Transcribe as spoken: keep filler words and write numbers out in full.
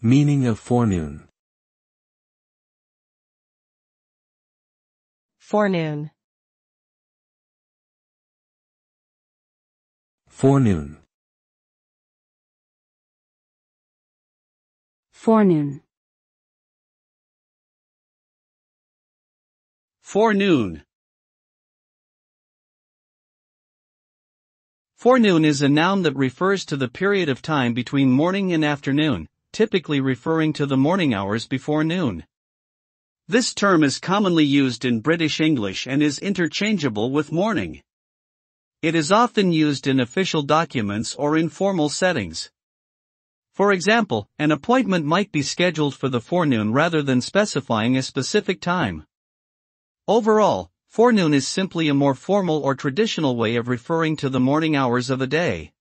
Meaning of forenoon. Forenoon. Forenoon. Forenoon. Forenoon. Forenoon is a noun that refers to the period of time between morning and afternoon, typically referring to the morning hours before noon. This term is commonly used in British English and is interchangeable with morning. It is often used in official documents or in formal settings. For example, an appointment might be scheduled for the forenoon rather than specifying a specific time. Overall, forenoon is simply a more formal or traditional way of referring to the morning hours of a day.